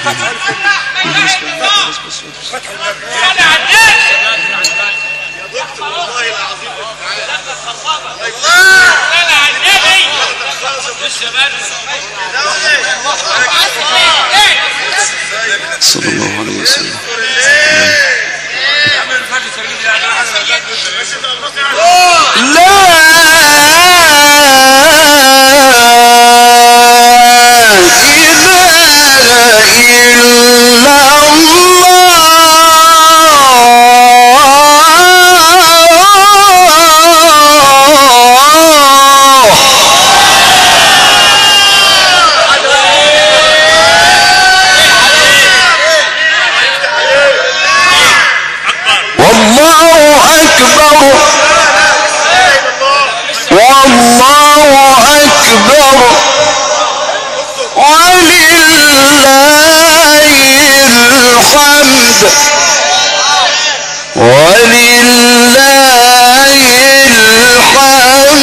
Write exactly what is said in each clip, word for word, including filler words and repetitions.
صلى الله عليه وسلم.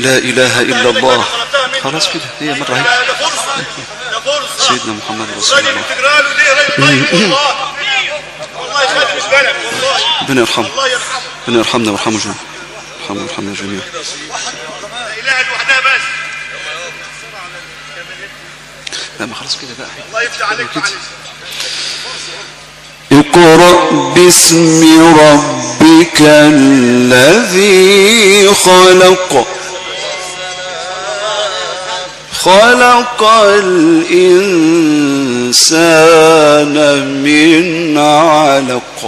لا إله إلا الله. خلاص كده هي مرة هيك. سيدنا محمد رسول الله. ربنا يرحمه. ربنا يرحمنا ويرحمه جميعا. يرحمنا ويرحمنا جميعا. لا ما خلاص كده بقى. الله يفتح عليك. اقرأ باسم ربك الذي خلق. خلق الإنسان من علق.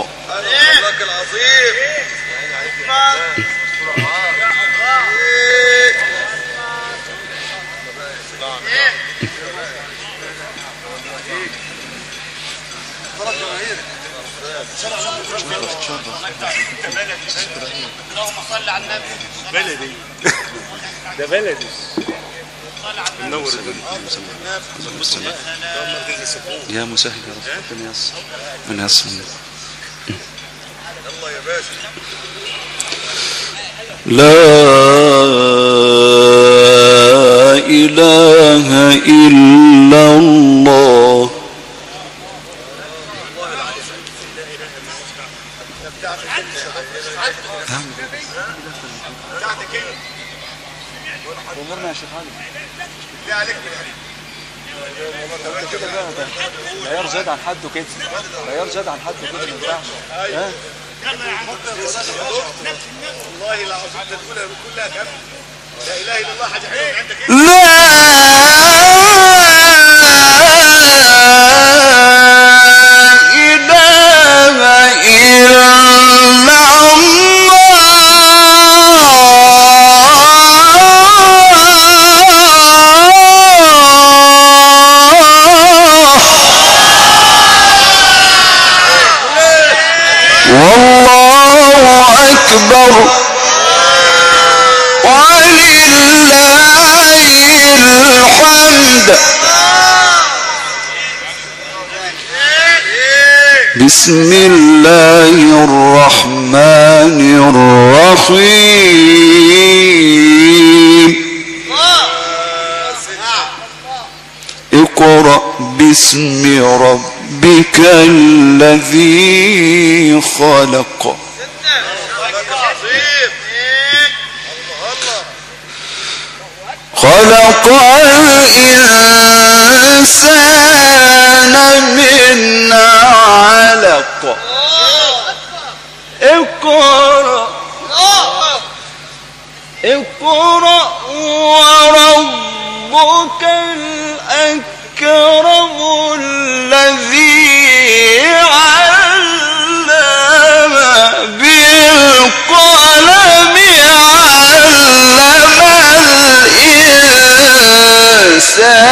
اللهم صل على النبي. بلدي ده بلدي. نور الدنيا يا مسهل يا رب. ربنا يسر ربنا يسر. الله يا باشا. لا إله إلا الله. أمرنا يا شيخ علي. غير زاد عن حده كده. غير زاد عن حده كده ما ينفعش. ها؟ والله العظيم تقولها كلها كامله. لا إله إلا الله. حاجة حلوة عندك إيه؟ لا إله إلا الله. بسم الله الرحمن الرحيم. اقرأ باسم ربك الذي خلق. خلق الإنسان من علق. اقرأ اقرأ وربك الأكرم الذي حتى